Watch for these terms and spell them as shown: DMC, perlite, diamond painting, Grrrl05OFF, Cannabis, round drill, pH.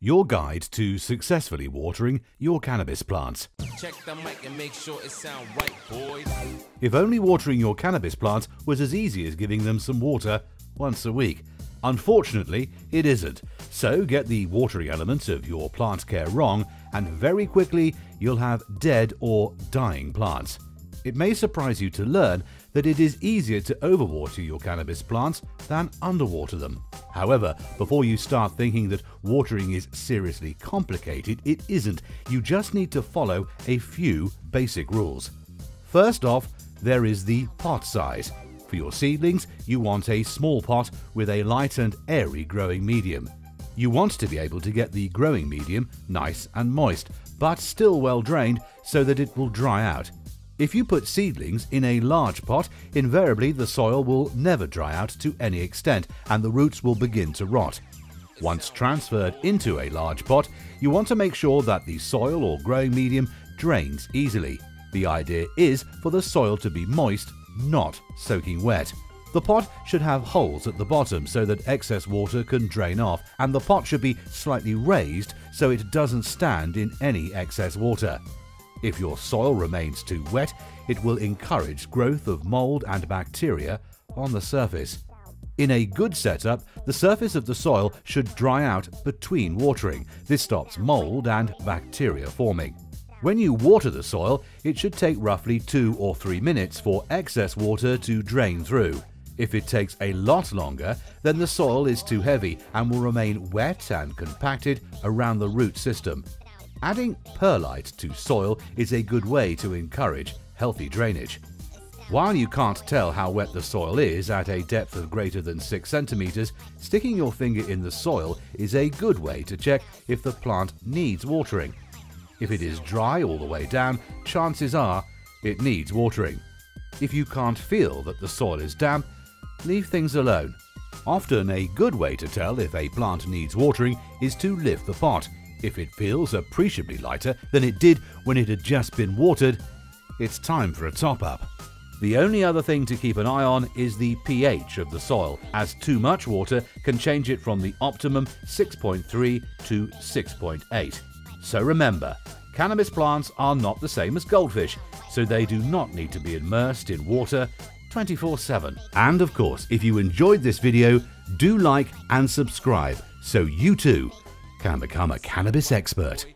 Your guide to successfully watering your cannabis plants. Check the mic and make sure it sound right, boys. If only watering your cannabis plants was as easy as giving them some water once a week. Unfortunately, it isn't. So get the watering elements of your plant care wrong, and very quickly you'll have dead or dying plants. It may surprise you to learn that it is easier to overwater your cannabis plants than underwater them. However, before you start thinking that watering is seriously complicated, it isn't. You just need to follow a few basic rules. First off, there is the pot size. For your seedlings, you want a small pot with a light and airy growing medium. You want to be able to get the growing medium nice and moist, but still well drained so that it will dry out. If you put seedlings in a large pot, invariably the soil will never dry out to any extent and the roots will begin to rot. Once transferred into a large pot, you want to make sure that the soil or growing medium drains easily. The idea is for the soil to be moist, not soaking wet. The pot should have holes at the bottom so that excess water can drain off, and the pot should be slightly raised so it doesn't stand in any excess water. If your soil remains too wet, it will encourage growth of mold and bacteria on the surface. In a good setup, the surface of the soil should dry out between watering. This stops mold and bacteria forming. When you water the soil, it should take roughly 2 or 3 minutes for excess water to drain through. If it takes a lot longer, then the soil is too heavy and will remain wet and compacted around the root system. Adding perlite to soil is a good way to encourage healthy drainage. While you can't tell how wet the soil is at a depth of greater than 6 centimeters, sticking your finger in the soil is a good way to check if the plant needs watering. If it is dry all the way down, chances are it needs watering. If you can't feel that the soil is damp, leave things alone. Often a good way to tell if a plant needs watering is to lift the pot. If it feels appreciably lighter than it did when it had just been watered, it's time for a top-up. The only other thing to keep an eye on is the pH of the soil, as too much water can change it from the optimum 6.3 to 6.8. So remember, cannabis plants are not the same as goldfish, so they do not need to be immersed in water 24/7. And of course, if you enjoyed this video, do like and subscribe so you too can become a cannabis expert.